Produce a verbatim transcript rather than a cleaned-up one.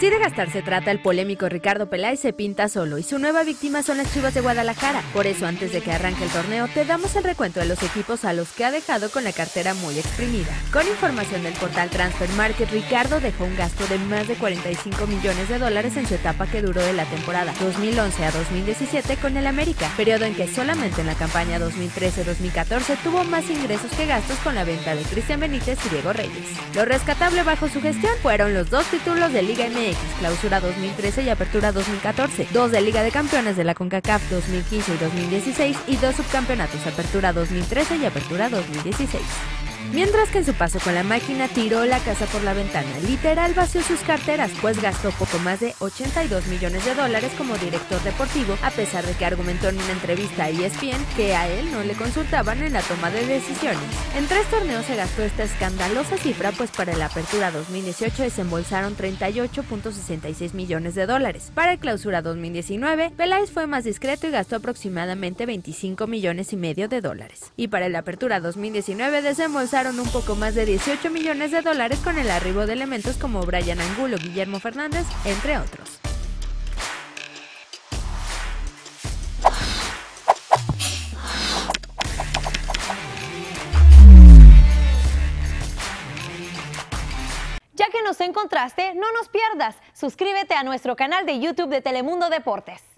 Si de gastar se trata, el polémico Ricardo Peláez se pinta solo y su nueva víctima son las Chivas de Guadalajara. Por eso, antes de que arranque el torneo, te damos el recuento de los equipos a los que ha dejado con la cartera muy exprimida. Con información del portal Transfermarkt, Ricardo dejó un gasto de más de cuarenta y cinco millones de dólares en su etapa que duró de la temporada dos mil once a dos mil diecisiete con el América, periodo en que solamente en la campaña dos mil trece a dos mil catorce tuvo más ingresos que gastos con la venta de Cristian Benítez y Diego Reyes. Lo rescatable bajo su gestión fueron los dos títulos de Liga M X, Clausura dos mil trece y Apertura dos mil catorce, dos de Liga de Campeones de la CONCACAF dos mil quince y dos mil dieciséis y dos subcampeonatos, Apertura dos mil trece y Apertura dos mil dieciséis. Mientras que en su paso con la máquina tiró la casa por la ventana, literal vació sus carteras, pues gastó poco más de ochenta y dos millones de dólares como director deportivo, a pesar de que argumentó en una entrevista a E S P N que a él no le consultaban en la toma de decisiones. En tres torneos se gastó esta escandalosa cifra, pues para la Apertura dos mil dieciocho desembolsaron treinta y ocho punto sesenta y seis millones de dólares. Para el Clausura dos mil diecinueve, Peláez fue más discreto y gastó aproximadamente veinticinco millones y medio de dólares. Y para la Apertura dos mil diecinueve desembolsaron un poco más de dieciocho millones de dólares con el arribo de elementos como Brian Angulo, Guillermo Fernández, entre otros. Ya que nos encontraste, no nos pierdas. Suscríbete a nuestro canal de YouTube de Telemundo Deportes.